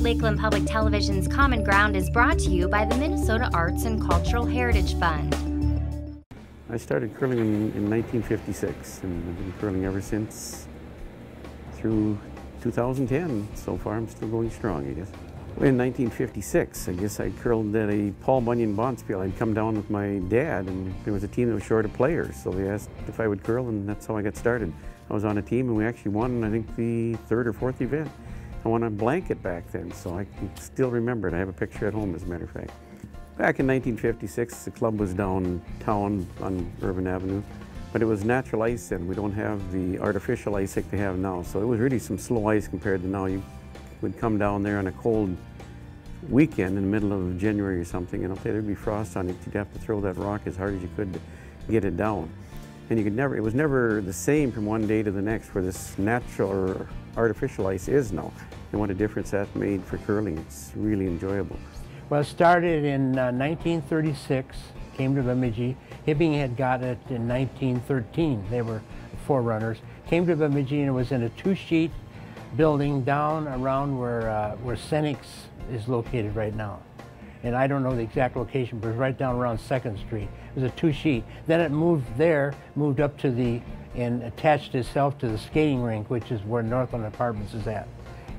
Lakeland Public Television's Common Ground is brought to you by the Minnesota Arts and Cultural Heritage Fund. I started curling in 1956, and I've been curling ever since through 2010. So far, I'm still going strong, I guess. In 1956, I guess I curled at a Paul Bunyan Bonspiel. I'd come down with my dad, and there was a team that was short of players, so they asked if I would curl, and that's how I got started. I was on a team, and we actually won, I think, the third or fourth event. I won a blanket back then, so I can still remember it. I have a picture at home, as a matter of fact. Back in 1956, the club was downtown on Urban Avenue, but it was natural ice, and we don't have the artificial ice like they have now, so it was really some slow ice compared to now. You would come down there on a cold weekend in the middle of January or something, and I'll tell you, there'd be frost on it. You'd have to throw that rock as hard as you could to get it down. And you could never, it was never the same from one day to the next where this natural or artificial ice is now. And what a difference that made for curling. It's really enjoyable. Well, it started in 1936, came to Bemidji. Hibbing had got it in 1913. They were forerunners. Came to Bemidji, and it was in a two-sheet building down around where Senex is located right now. And I don't know the exact location, but it was right down around 2nd Street. It was a two-sheet. Then it moved there, moved up to the, and attached itself to the skating rink, which is where Northland Apartments is at.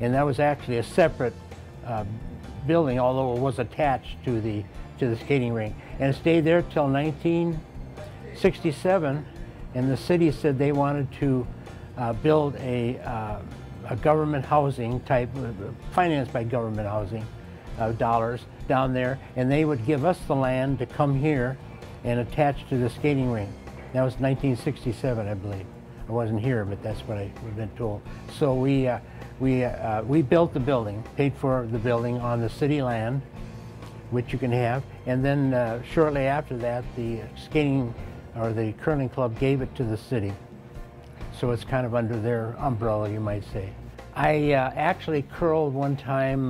And that was actually a separate building, although it was attached to the skating rink. And it stayed there till 1967, and the city said they wanted to build a government housing type, financed by government housing dollars down there, and they would give us the land to come here and attach to the skating rink. That was 1967, I believe. I wasn't here, but that's what I've been told. So we built the building, paid for the building on the city land, which you can have, and then shortly after that, the skating or the curling club gave it to the city. So it's kind of under their umbrella, you might say. I actually curled one time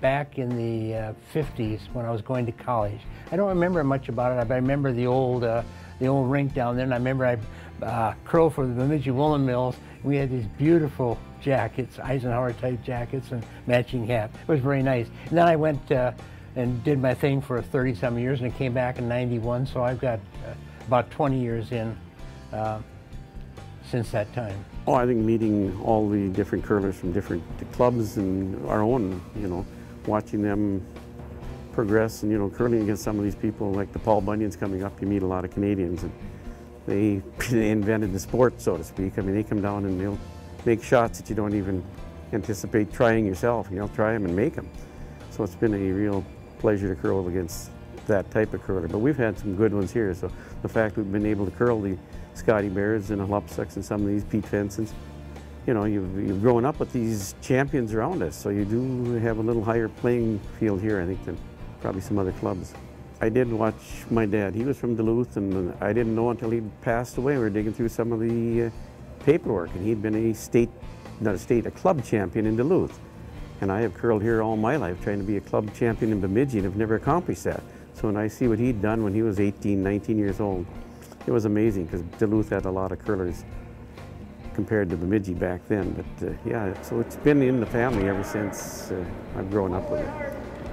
back in the 50s when I was going to college. I don't remember much about it, but I remember the old rink down there, and I remember I curled for the Bemidji Woolen Mills. We had these beautiful jackets, Eisenhower type jackets and matching hat. It was very nice. And then I went and did my thing for 30 some years, and I came back in 91, so I've got about 20 years in since that time. Oh, I think meeting all the different curlers from different clubs and our own, you know, watching them progress and, you know, curling against some of these people like the Paul Bunyans coming up, you meet a lot of Canadians, and they invented the sport, so to speak. I mean, they come down and they'll make shots that you don't even anticipate trying yourself, and you'll try them and make them. So it's been a real pleasure to curl against that type of curler, but we've had some good ones here. So the fact we've been able to curl the Scotty Bears and the Lopsucks and some of these Pete Fensons, you know, you've grown up with these champions around us, so you do have a little higher playing field here, I think, than probably some other clubs. I did watch my dad. He was from Duluth, and I didn't know until he passed away. We were digging through some of the paperwork, and he'd been a state, not a state, a club champion in Duluth. And I have curled here all my life trying to be a club champion in Bemidji, and have never accomplished that. So when I see what he'd done when he was 18, 19 years old, it was amazing, because Duluth had a lot of curlers compared to Bemidji back then. But yeah, so it's been in the family ever since I've grown up with it.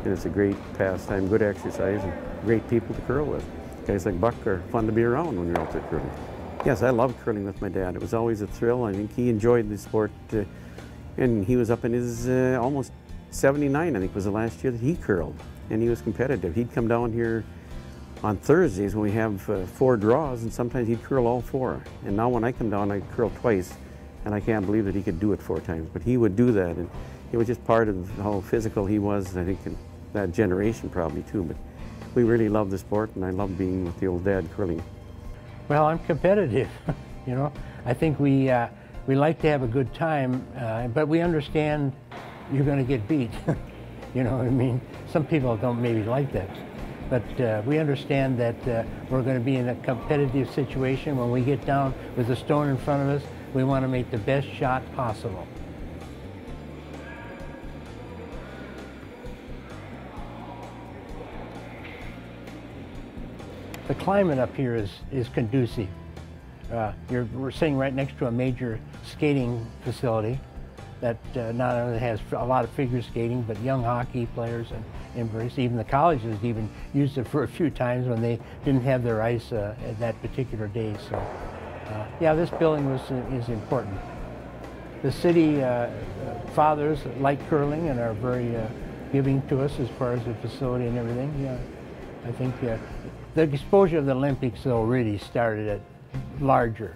And it's a great pastime, good exercise, and great people to curl with. Guys like Buck are fun to be around when you're out there curling. Yes, I love curling with my dad. It was always a thrill. I think he enjoyed the sport, and he was up in his almost 79, I think, was the last year that he curled. And he was competitive. He'd come down here on Thursdays when we have four draws, and sometimes he'd curl all four. And now when I come down, I curl twice, and I can't believe that he could do it four times, but he would do that. And it was just part of how physical he was, I think, in that generation probably too. But we really love the sport, and I love being with the old dad curling. Well, I'm competitive, you know. I think we like to have a good time, but we understand you're gonna get beat. You know what I mean? Some people don't maybe like that. But we understand that we're going to be in a competitive situation. When we get down with a stone in front of us, we want to make the best shot possible. The climate up here is conducive. We're sitting right next to a major skating facility, that not only has a lot of figure skating, but young hockey players and even the colleges even used it for a few times when they didn't have their ice at that particular day. So, yeah, this building is important. The city fathers like curling and are very giving to us as far as the facility and everything. Yeah, I think the exposure of the Olympics though really started at larger.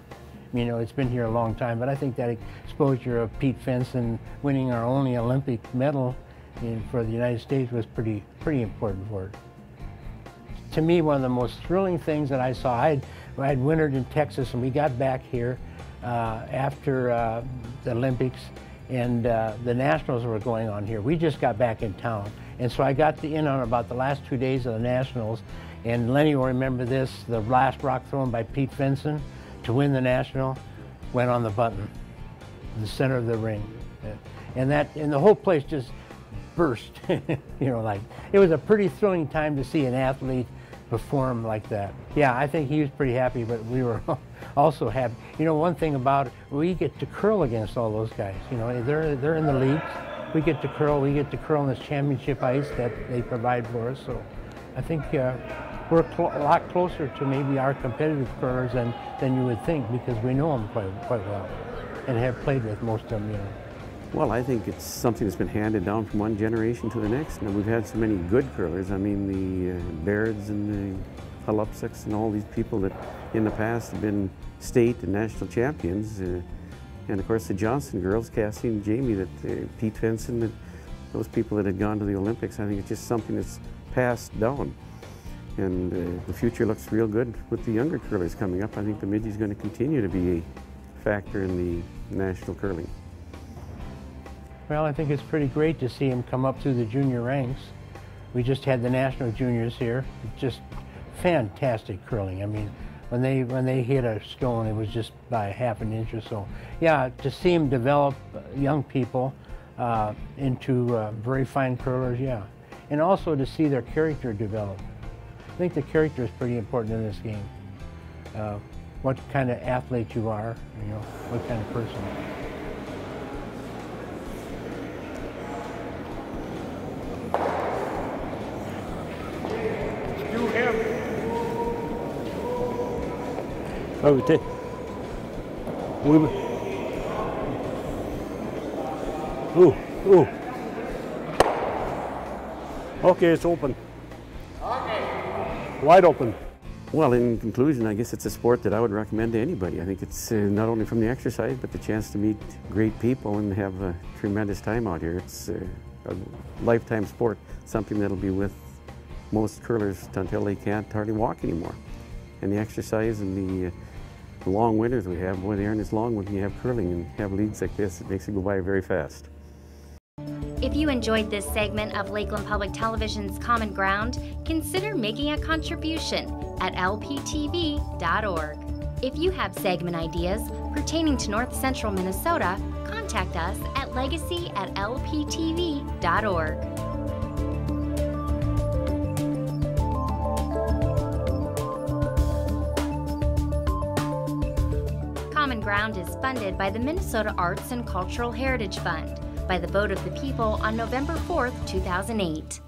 You know, it's been here a long time, but I think that exposure of Pete Fenson winning our only Olympic medal for the United States was pretty important for it. To me, one of the most thrilling things that I saw, I had wintered in Texas, and we got back here after the Olympics, and the Nationals were going on here. We just got back in town, and so I got in on about the last 2 days of the Nationals, and Lenny will remember this, the last rock thrown by Pete Fenson to win the National went on the button, the center of the ring. And the whole place just burst. You know, like, it was a pretty thrilling time to see an athlete perform like that. Yeah, I think he was pretty happy, but we were also happy. You know, one thing about it, we get to curl against all those guys. You know, they're in the leagues. We get to curl on this championship ice that they provide for us. So I think we're a lot closer to maybe our competitive curlers than you would think, because we know them quite well and have played with most of them, you know. Well, I think it's something that's been handed down from one generation to the next. Now, we've had so many good curlers. I mean, the Bairds and the Philipsics and all these people that in the past have been state and national champions. And of course, the Johnson girls, Cassie and Jamie, that Pete Fenson, that those people that had gone to the Olympics. I think it's just something that's passed down. And the future looks real good with the younger curlers coming up. I think Bemidji's going to continue to be a factor in the national curling. Well, I think it's pretty great to see him come up through the junior ranks. We just had the national juniors here. Just fantastic curling. I mean, when they hit a stone, it was just by half an inch or so. Yeah, to see him develop young people into very fine curlers, yeah. And also to see their character develop. I think the character is pretty important in this game. What kind of athlete you are, you know, what kind of person. Do him. Okay. Ooh. Okay, it's open. Wide open. Well, in conclusion, I guess it's a sport that I would recommend to anybody. I think it's not only from the exercise, but the chance to meet great people and have a tremendous time out here. It's a lifetime sport, something that'll be with most curlers until they can't hardly walk anymore. And the exercise and the long winters we have, boy, they aren't as long when you have curling and have leagues like this. It makes it go by very fast. If you enjoyed this segment of Lakeland Public Television's Common Ground, consider making a contribution at lptv.org. If you have segment ideas pertaining to North Central Minnesota, contact us at legacy@lptv.org. Common Ground is funded by the Minnesota Arts and Cultural Heritage Fund by the vote of the people on November 4th, 2008.